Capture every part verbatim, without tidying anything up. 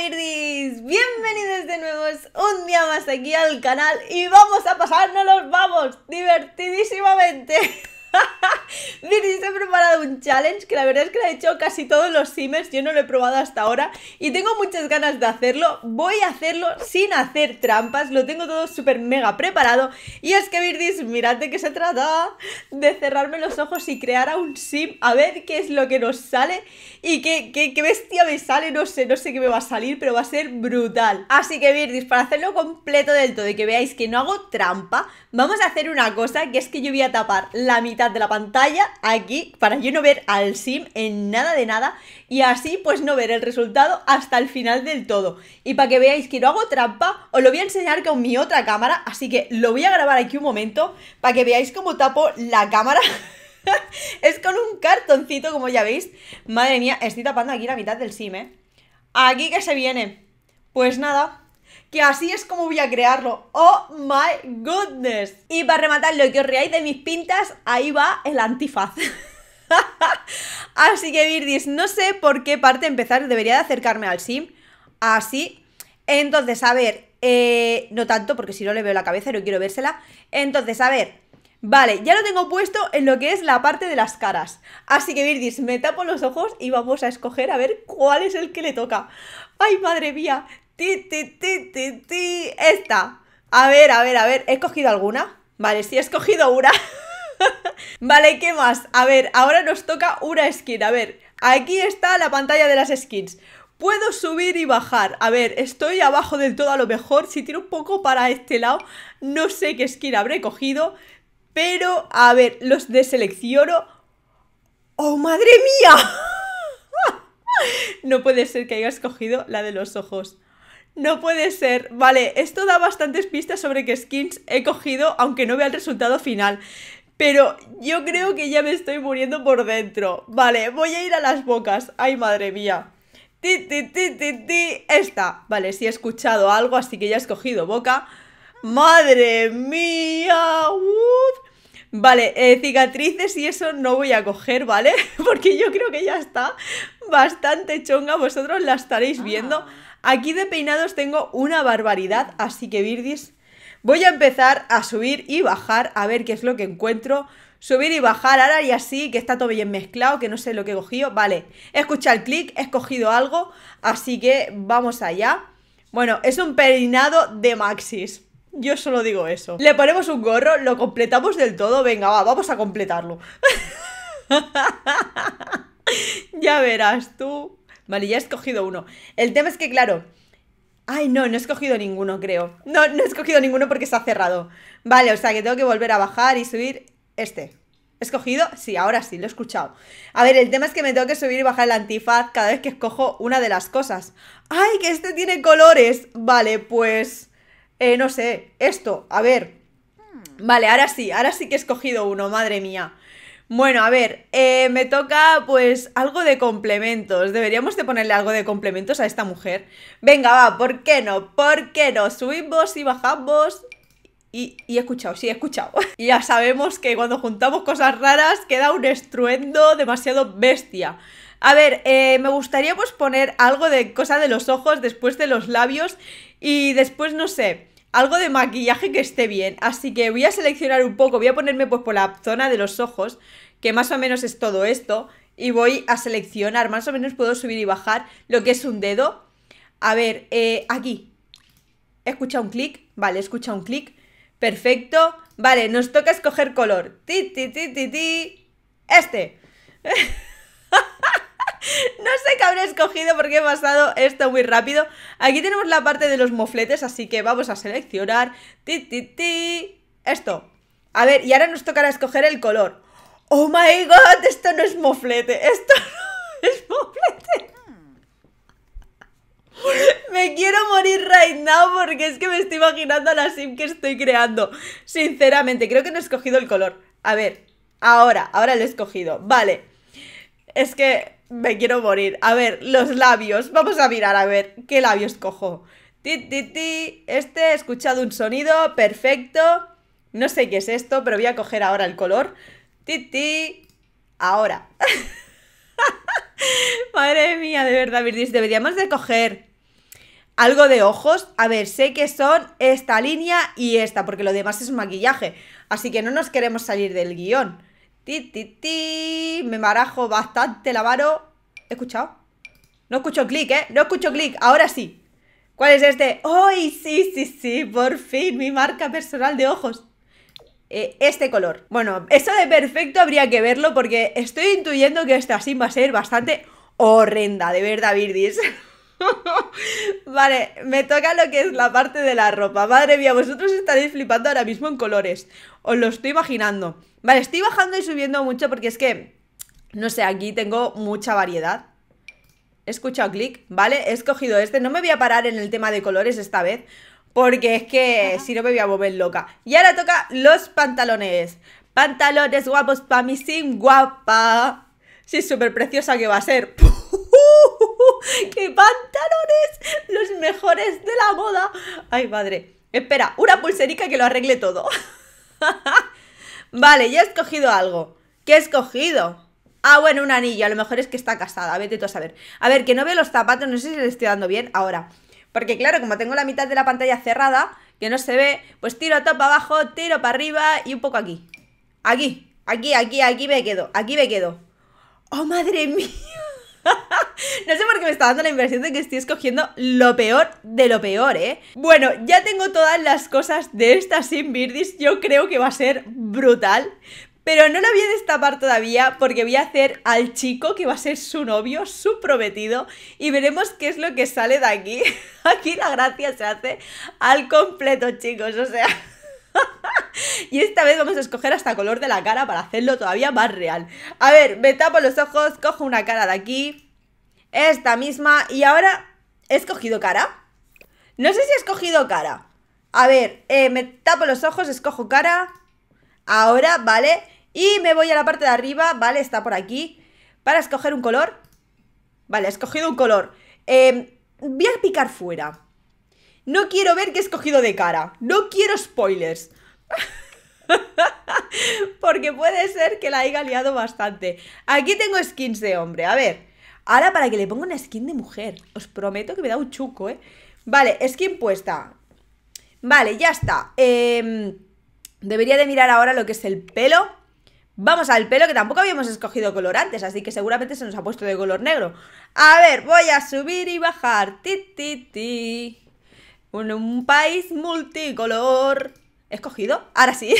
Birdis, bienvenidos de nuevo un día más aquí al canal y vamos a pasárnoslos, vamos, divertidísimamente. Birdis, he preparado un challenge que la verdad es que lo he hecho casi todos los Sims, yo no lo he probado hasta ahora y tengo muchas ganas de hacerlo. Voy a hacerlo sin hacer trampas, lo tengo todo súper mega preparado. Y es que Birdis, mirad de qué se trata, de cerrarme los ojos y crear a un Sim, a ver qué es lo que nos sale y qué, qué, qué bestia me sale, no sé, no sé qué me va a salir, pero va a ser brutal. Así que Birdis, para hacerlo completo del todo y que veáis que no hago trampa, vamos a hacer una cosa, que es que yo voy a tapar la mitad de la pantalla aquí para yo no ver al Sim en nada de nada y así pues no ver el resultado hasta el final del todo. Y para que veáis que no hago trampa, os lo voy a enseñar con mi otra cámara, así que lo voy a grabar aquí un momento para que veáis cómo tapo la cámara. Es con un cartoncito, como ya veis. Madre mía, estoy tapando aquí la mitad del Sim, ¿eh? Aquí que se viene. Pues nada, que así es como voy a crearlo. ¡Oh my goodness! Y para rematar lo que os reáis de mis pintas, ahí va el antifaz. Así que Birdis, no sé por qué parte empezar. Debería de acercarme al Sim, así. Entonces, a ver, eh, no tanto porque si no le veo la cabeza y no quiero vérsela. Entonces, a ver, vale, ya lo tengo puesto en lo que es la parte de las caras. Así que Birdis, me tapo los ojos y vamos a escoger a ver cuál es el que le toca. ¡Ay, madre mía! Ti, ti, ti, ti, ti. Esta. A ver, a ver, a ver. ¿He escogido alguna? Vale, sí, he escogido una. Vale, ¿qué más? A ver, ahora nos toca una skin. A ver, aquí está la pantalla de las skins. Puedo subir y bajar. A ver, estoy abajo del todo a lo mejor. Si tiro un poco para este lado, no sé qué skin habré cogido. Pero, a ver, los deselecciono. ¡Oh, madre mía! No puede ser que haya escogido la de los ojos. No puede ser. Vale, esto da bastantes pistas sobre qué skins he cogido, aunque no vea el resultado final. Pero yo creo que ya me estoy muriendo por dentro. Vale, voy a ir a las bocas. Ay, madre mía. Ti, ti, ti, ti, ti. Esta. Vale, sí he escuchado algo, así que ya he escogido boca. ¡Madre mía! ¡Uf! Vale, eh, cicatrices y eso no voy a coger, ¿vale? Porque yo creo que ya está bastante chonga. Vosotros la estaréis viendo. Aquí de peinados tengo una barbaridad. Así que, Birdis, voy a empezar a subir y bajar. A ver qué es lo que encuentro. Subir y bajar, ahora y así, que está todo bien mezclado, que no sé lo que he cogido. Vale, he escuchado el clic, he escogido algo. Así que vamos allá. Bueno, es un peinado de Maxis. Yo solo digo eso. Le ponemos un gorro, lo completamos del todo. Venga, va, vamos a completarlo. Ya verás tú. Vale, ya he escogido uno. El tema es que, claro... Ay, no, no he escogido ninguno, creo. No, no he escogido ninguno porque se ha cerrado. Vale, o sea que tengo que volver a bajar y subir este. ¿He escogido? Sí, ahora sí, lo he escuchado. A ver, el tema es que me tengo que subir y bajar el antifaz cada vez que escojo una de las cosas. Ay, que este tiene colores. Vale, pues... Eh, no sé, esto, a ver. Vale, ahora sí, ahora sí que he escogido uno, madre mía. Bueno, a ver, eh, me toca pues algo de complementos. Deberíamos de ponerle algo de complementos a esta mujer. Venga, va, ¿por qué no? ¿Por qué no? Subimos y bajamos. Y, y he escuchado, sí, he escuchado. Y ya sabemos que cuando juntamos cosas raras queda un estruendo demasiado bestia. A ver, eh, me gustaría pues poner algo de cosa de los ojos, después de los labios y después, no sé, algo de maquillaje que esté bien. Así que voy a seleccionar un poco, voy a ponerme pues por la zona de los ojos, que más o menos es todo esto. Y voy a seleccionar, más o menos puedo subir y bajar lo que es un dedo. A ver, eh, aquí, he escuchado un clic, vale, he escuchado un clic, perfecto. Vale, nos toca escoger color. Ti, ti, ti, ti, ti, este. No sé qué habré escogido porque he pasado esto muy rápido. Aquí tenemos la parte de los mofletes, así que vamos a seleccionar. Ti, ti, ti. Esto. A ver, y ahora nos tocará escoger el color. ¡Oh my god! Esto no es moflete. Esto no es moflete. Me quiero morir right now porque es que me estoy imaginando a la Sim que estoy creando. Sinceramente, creo que no he escogido el color. A ver, ahora, ahora lo he escogido. Vale. Es que... me quiero morir. A ver, los labios. Vamos a mirar a ver qué labios cojo. Ti, ti, ti. Este, he escuchado un sonido. Perfecto. No sé qué es esto, pero voy a coger ahora el color. Ti, ti. Ahora. Madre mía, de verdad, Birdis. Deberíamos de coger algo de ojos. A ver, sé que son esta línea y esta, porque lo demás es un maquillaje. Así que no nos queremos salir del guión. Ti, ti, ti. Me barajo bastante la mano. ¿He escuchado? No escucho clic, ¿eh? No escucho clic. Ahora sí. ¿Cuál es este? ¡Ay, sí, sí, sí! Por fin, mi marca personal de ojos. Eh, este color. Bueno, eso de perfecto habría que verlo porque estoy intuyendo que esta sim va a ser bastante horrenda. De verdad, Virdis. Vale, me toca lo que es la parte de la ropa. Madre mía, vosotros estaréis flipando ahora mismo en colores. Os lo estoy imaginando. Vale, estoy bajando y subiendo mucho porque es que, no sé, aquí tengo mucha variedad. He escuchado clic, ¿vale? He escogido este. No me voy a parar en el tema de colores esta vez, porque es que si no me voy a volver loca. Y ahora toca los pantalones. Pantalones guapos para mi sim guapa. Sí, súper preciosa que va a ser. ¡Qué pantalones! Los mejores de la moda. Ay, madre. Espera, una pulserica que lo arregle todo. Vale, ya he escogido algo. ¿Qué he escogido? Ah, bueno, un anillo. A lo mejor es que está casada. Vete tú a saber. A ver, que no veo los zapatos. No sé si le estoy dando bien ahora. Porque claro, como tengo la mitad de la pantalla cerrada, que no se ve, pues tiro top abajo, tiro para arriba y un poco aquí. Aquí, aquí, aquí, aquí me quedo. Aquí me quedo. ¡Oh, madre mía! No sé por qué me está dando la impresión de que estoy escogiendo lo peor de lo peor, ¿eh? Bueno, ya tengo todas las cosas de esta sim, Virdis. Yo creo que va a ser brutal. Pero no la voy a destapar todavía porque voy a hacer al chico que va a ser su novio, su prometido, y veremos qué es lo que sale de aquí. Aquí la gracia se hace al completo, chicos, o sea... Y esta vez vamos a escoger hasta color de la cara para hacerlo todavía más real. A ver, me tapo los ojos, cojo una cara de aquí, esta misma, y ahora he escogido cara. No sé si he escogido cara. A ver, eh, me tapo los ojos, escojo cara... Ahora, ¿vale? Y me voy a la parte de arriba, ¿vale? Está por aquí. Para escoger un color. Vale, he escogido un color. Eh, voy a picar fuera. No quiero ver qué he escogido de cara. No quiero spoilers. Porque puede ser que la haya liado bastante. Aquí tengo skins de hombre. A ver. Ahora para que le ponga una skin de mujer. Os prometo que me da un chuco, ¿eh? Vale, skin puesta. Vale, ya está. Eh... Debería de mirar ahora lo que es el pelo. Vamos al pelo, que tampoco habíamos escogido color antes, así que seguramente se nos ha puesto de color negro. A ver, voy a subir y bajar. Ti, ti, ti. Un, un país multicolor. ¿He escogido? Ahora sí.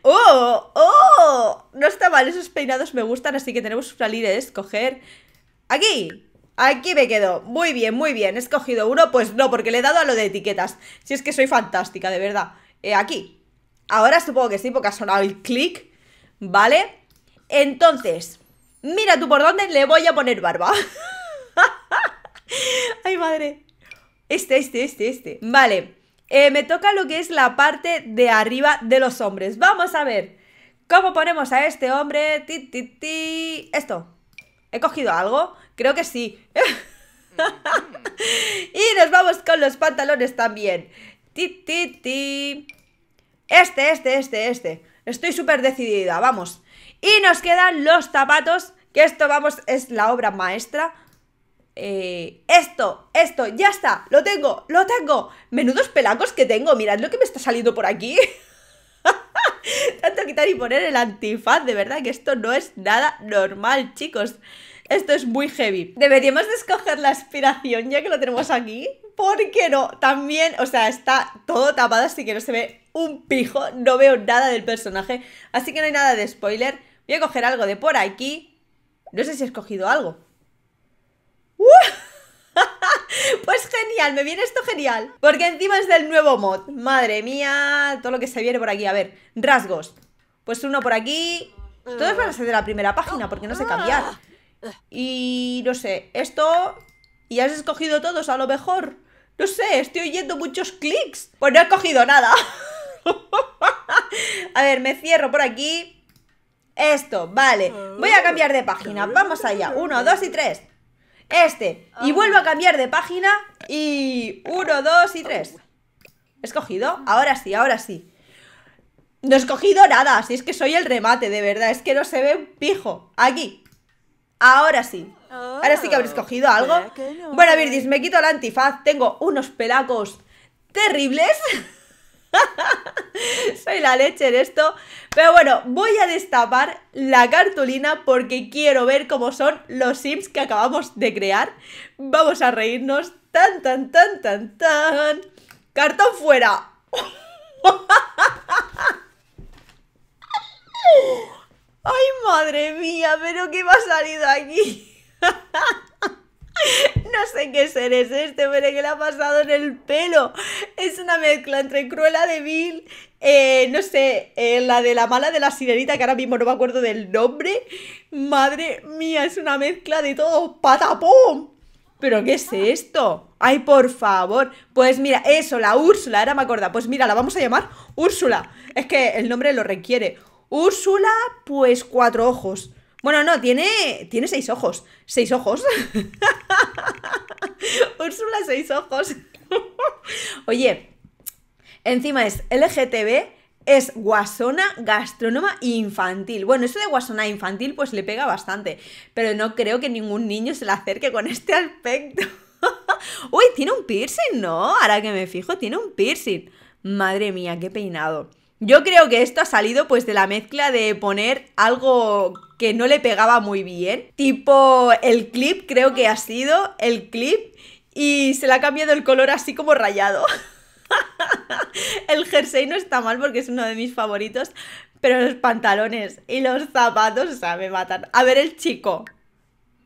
¡Oh! ¡Oh! No está mal, esos peinados me gustan, así que tenemos que salir a escoger. ¡Aquí! Aquí me quedo, muy bien, muy bien. ¿He escogido uno? Pues no, porque le he dado a lo de etiquetas. Si es que soy fantástica, de verdad. eh, Aquí, ahora supongo que sí, porque ha sonado el clic, ¿vale? Entonces, mira tú por dónde le voy a poner barba. Ay, madre. Este, este, este, este. Vale, eh, me toca lo que es la parte de arriba de los hombres. Vamos a ver, ¿cómo ponemos a este hombre? Ti, ti, ti. Esto. ¿He cogido algo? Creo que sí. Y nos vamos con los pantalones también. Ti, ti, ti. Este, este, este, este. Estoy súper decidida, vamos. Y nos quedan los zapatos, que esto, vamos, es la obra maestra. Eh, esto, esto, ya está. Lo tengo, lo tengo. Menudos pelacos que tengo. Mirad lo que me está saliendo por aquí. Tanto quitar y poner el antifaz, de verdad que esto no es nada normal, chicos. Esto es muy heavy. Deberíamos de escoger la aspiración ya que lo tenemos aquí. ¿Por qué no? También, o sea, está todo tapado, así que no se ve un pijo. No veo nada del personaje, así que no hay nada de spoiler. Voy a coger algo de por aquí. No sé si he escogido algo. ¡Uh! Pues genial, me viene esto genial. Porque encima es del nuevo mod. Madre mía, todo lo que se viene por aquí. A ver, rasgos. Pues uno por aquí. Todos van a ser de la primera página porque no sé cambiar. Y no sé, esto. ¿Y has escogido todos a lo mejor? No sé, estoy oyendo muchos clics. Pues no he escogido nada. A ver, me cierro por aquí. Esto, vale. Voy a cambiar de página, vamos allá. Uno, dos y tres. Este, y vuelvo a cambiar de página. Y uno, dos y tres. ¿He escogido? Ahora sí, ahora sí. No he escogido nada, si es que soy el remate, de verdad. Es que no se ve un pijo. Aquí, ahora sí. Ahora sí que habréis cogido algo. Bueno, Virdis, me quito el antifaz. Tengo unos pelacos terribles. Soy la leche en esto. Pero bueno, voy a destapar la cartulina porque quiero ver cómo son los Sims que acabamos de crear. Vamos a reírnos. Tan, tan, tan, tan, tan. ¡Cartón fuera! ¡Ay, madre mía! ¿Pero qué me ha salido aquí? No sé qué ser es este, pero que le ha pasado en el pelo. Es una mezcla entre Cruella de Vil, eh, no sé, eh, la de la mala de la sirenita, que ahora mismo no me acuerdo del nombre. Madre mía, es una mezcla de todo, patapum. ¿Pero qué es esto? Ay, por favor. Pues mira, eso, la Úrsula, ahora me acuerdo. Pues mira, la vamos a llamar Úrsula. Es que el nombre lo requiere. Úrsula, pues cuatro ojos. Bueno, no, tiene, tiene seis ojos. Seis ojos. Úrsula, seis ojos. Oye, encima es L G T B, es guasona, gastrónoma e infantil. Bueno, eso de guasona infantil pues le pega bastante. Pero no creo que ningún niño se le acerque con este aspecto. Uy, tiene un piercing, ¿no? Ahora que me fijo, tiene un piercing. Madre mía, qué peinado. Yo creo que esto ha salido pues de la mezcla de poner algo que no le pegaba muy bien. Tipo el clip, creo que ha sido el clip y se le ha cambiado el color así como rayado. El jersey no está mal porque es uno de mis favoritos, pero los pantalones y los zapatos, o sea, me matan. A ver el chico.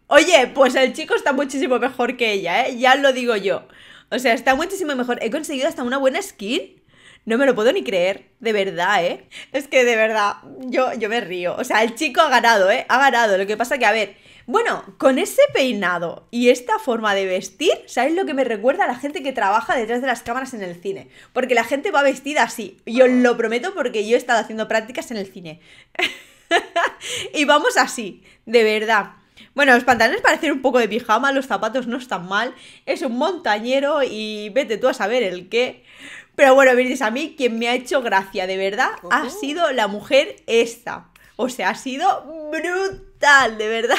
Oye, pues el chico está muchísimo mejor que ella, ¿eh? Ya lo digo yo. O sea, está muchísimo mejor. He conseguido hasta una buena skin. No me lo puedo ni creer, de verdad, ¿eh? Es que de verdad, yo, yo me río. O sea, el chico ha ganado, ¿eh? Ha ganado. Lo que pasa que, a ver, bueno, con ese peinado y esta forma de vestir, ¿sabéis lo que me recuerda a la gente que trabaja detrás de las cámaras en el cine? Porque la gente va vestida así. Yo os lo prometo porque yo he estado haciendo prácticas en el cine. Y vamos así, de verdad. Bueno, los pantalones parecen un poco de pijama, los zapatos no están mal. Es un montañero y vete tú a saber el qué... Pero bueno, veréis, a mí quien me ha hecho gracia, de verdad, uh-huh. ha sido la mujer esta. O sea, ha sido brutal, de verdad.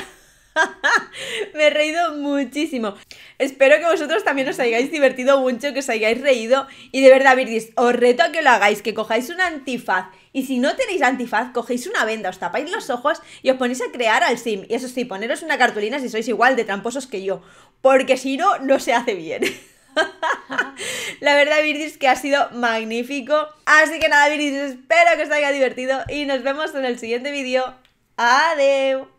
Me he reído muchísimo. Espero que vosotros también os hayáis divertido mucho, que os hayáis reído. Y de verdad, Virdis, os reto a que lo hagáis, que cojáis un antifaz. Y si no tenéis antifaz, cogéis una venda, os tapáis los ojos y os ponéis a crear al Sim. Y eso sí, poneros una cartulina si sois igual de tramposos que yo. Porque si no, no se hace bien. La verdad, Virdis, que ha sido magnífico. Así que nada, Virdis, espero que os haya divertido y nos vemos en el siguiente vídeo. Adeu.